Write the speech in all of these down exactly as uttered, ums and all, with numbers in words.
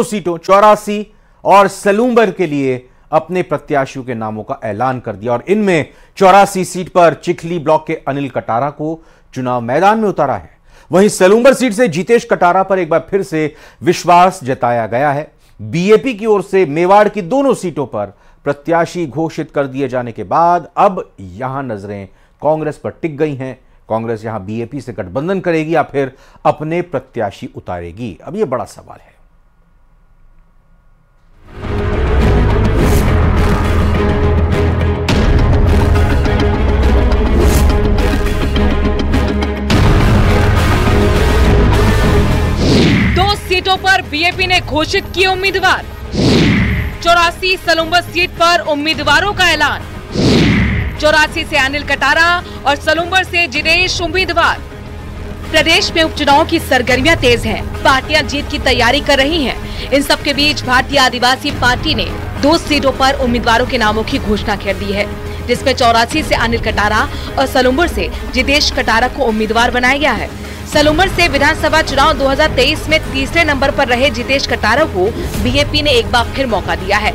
सीटों चौरासी और सलूम्बर के लिए अपने प्रत्याशियों के नामों का ऐलान कर दिया और इनमें चौरासी सीट पर चिखली ब्लॉक के अनिल कटारा को चुनाव मैदान में उतारा है। वहीं सलूम्बर सीट से जितेश कटारा पर एक बार फिर से विश्वास जताया गया है। बीएपी की ओर से मेवाड़ की दोनों सीटों पर प्रत्याशी घोषित कर दिए जाने के बाद अब यहां नजरें कांग्रेस पर टिक गई हैं। कांग्रेस यहां बीएपी से गठबंधन करेगी या फिर अपने प्रत्याशी उतारेगी, अब यह बड़ा सवाल है। सीटों पर बीएपी ने घोषित किए उम्मीदवार। चौरासी सलूम्बर सीट पर उम्मीदवारों का ऐलान। चौरासी से अनिल कटारा और सलूम्बर से जितेश उम्मीदवार। प्रदेश में उपचुनाव की सरगर्मियां तेज हैं। पार्टियां जीत की तैयारी कर रही हैं। इन सब के बीच भारतीय आदिवासी पार्टी ने दो सीटों पर उम्मीदवारों के नामों की घोषणा कर दी है, जिसमें चौरासी से अनिल कटारा और सलूम्बर से जितेश कटारा को उम्मीदवार बनाया गया है। सलूम्बर से विधानसभा चुनाव दो हज़ार तेईस में तीसरे नंबर पर रहे जितेश कटारा को बीएपी ने एक बार फिर मौका दिया है।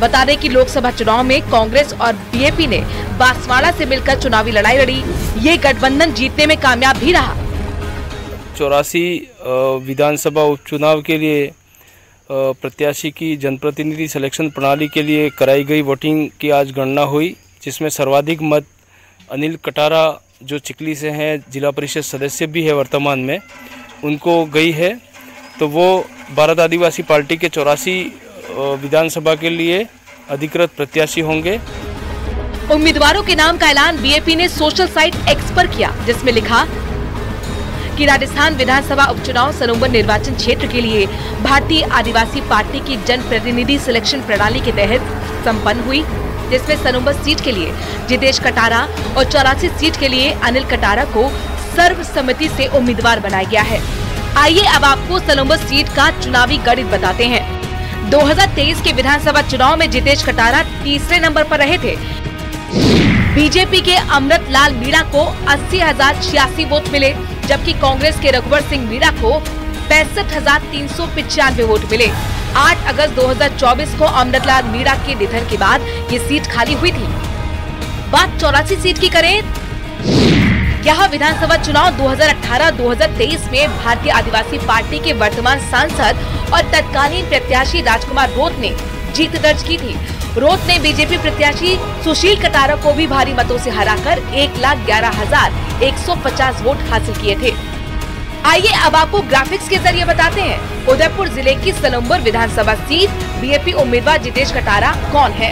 बता दें कि लोकसभा चुनाव में कांग्रेस और बीएपी ने बांसवाड़ा से मिलकर चुनावी लड़ाई लड़ी। ये गठबंधन जीतने में कामयाब भी रहा। चौरासी विधानसभा उपचुनाव के लिए प्रत्याशी की जनप्रतिनिधि सिलेक्शन प्रणाली के लिए कराई गई वोटिंग की आज गणना हुई, जिसमें सर्वाधिक मत अनिल कटारा जो चिखली से हैं, जिला परिषद सदस्य भी है वर्तमान में, उनको गई है। तो वो भारत आदिवासी पार्टी के चौरासी विधानसभा के लिए अधिकृत प्रत्याशी होंगे। उम्मीदवारों के नाम का ऐलान बीएपी ने सोशल साइट एक्स पर किया, जिसमें लिखा कि राजस्थान विधानसभा उपचुनाव सलूम्बर निर्वाचन क्षेत्र के लिए भारतीय आदिवासी पार्टी की जनप्रतिनिधि सिलेक्शन प्रणाली के तहत सम्पन्न हुई, जिसमें सलूम्बर सीट के लिए जितेश कटारा और चौरासी सीट के लिए अनिल कटारा को सर्वसम्मति से उम्मीदवार बनाया गया है। आइए अब आपको सलूम्बर सीट का चुनावी गणित बताते हैं। दो हज़ार तेईस के विधानसभा चुनाव में जितेश कटारा तीसरे नंबर पर रहे थे। बीजेपी के अमृत लाल मीणा को अस्सी हजार छियासी वोट मिले, जबकि कांग्रेस के रघुवर सिंह मीणा को पैंसठ हजार तीन सौ पिचानवे वोट मिले। आठ अगस्त दो हज़ार चौबीस को अमृत लाल मीणा के निधन के बाद ये सीट खाली हुई थी। बात चौरासी सीट की करें, यहाँ विधानसभा चुनाव दो हज़ार अठारह दो हज़ार तेईस में भारतीय आदिवासी पार्टी के वर्तमान सांसद और तत्कालीन प्रत्याशी राजकुमार रोत ने जीत दर्ज की थी। रोत ने बीजेपी प्रत्याशी सुशील कटारा को भी भारी मतों से हराकर एक लाख ग्यारह हजार एक सौ पचास वोट हासिल किए थे। आइए अब आपको ग्राफिक्स के जरिए बताते हैं उदयपुर जिले की सलूम्बर विधानसभा सीट बीएपी उम्मीदवार जितेश कटारा कौन है।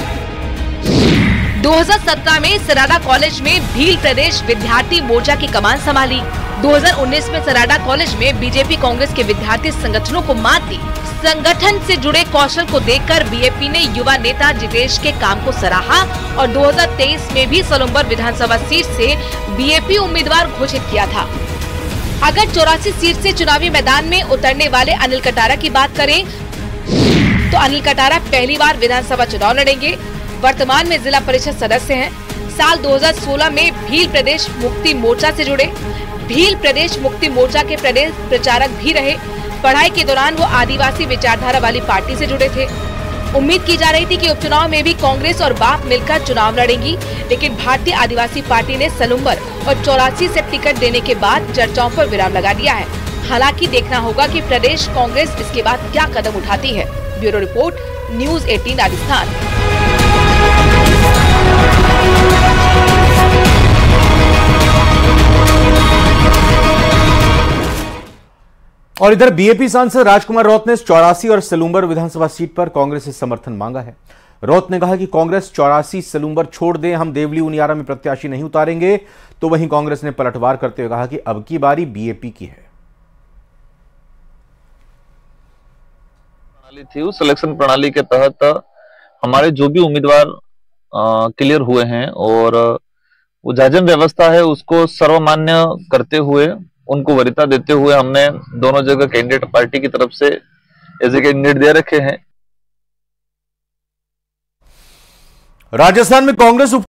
दो हज़ार सत्रह में सराडा कॉलेज में भील प्रदेश विद्यार्थी मोर्चा की कमान संभाली। दो हज़ार उन्नीस में सराडा कॉलेज में बीजेपी कांग्रेस के विद्यार्थी संगठनों को मात दी। संगठन से जुड़े कौशल को देखकर बीएपी ने युवा नेता जितेश के काम को सराहा और दो हज़ार तेईस में भी सलूम्बर विधानसभा सीट से बीएपी उम्मीदवार घोषित किया था। अगर चौरासी सीट से चुनावी मैदान में उतरने वाले अनिल कटारा की बात करें तो अनिल कटारा पहली बार विधानसभा चुनाव लड़ेंगे। वर्तमान में जिला परिषद सदस्य हैं। साल दो हज़ार सोलह में भील प्रदेश मुक्ति मोर्चा से जुड़े। भील प्रदेश मुक्ति मोर्चा के प्रदेश प्रचारक भी रहे। पढ़ाई के दौरान वो आदिवासी विचारधारा वाली पार्टी से जुड़े थे। उम्मीद की जा रही थी कि उपचुनाव में भी कांग्रेस और बाप मिलकर चुनाव लड़ेंगी, लेकिन भारतीय आदिवासी पार्टी ने सलूम्बर और चौरासी से टिकट देने के बाद चर्चाओं पर विराम लगा दिया है। हालांकि देखना होगा कि प्रदेश कांग्रेस इसके बाद क्या कदम उठाती है। ब्यूरो रिपोर्ट, न्यूज़ अठारह राजस्थान। और इधर बीएपी सांसद राजकुमार रोत ने चौरासी और सलूम्बर विधानसभा सीट पर कांग्रेस से समर्थन मांगा है। रोत ने कहा कि कांग्रेस चौरासी सलूम्बर छोड़ दे, हम देवली उनियारा में प्रत्याशी नहीं उतारेंगे। तो वहीं कांग्रेस ने पलटवार करते हुए कहा कि अब की बारी बीएपी की है। प्रणाली थी, उस सिलेक्शन प्रणाली के तहत हमारे जो भी उम्मीदवार क्लियर हुए हैं और वो जाजम व्यवस्था है उसको सर्वमान्य करते हुए, उनको वरीयता देते हुए हमने दोनों जगह कैंडिडेट पार्टी की तरफ से ऐसे कैंडिडेट दे रखे हैं। राजस्थान में कांग्रेस उप...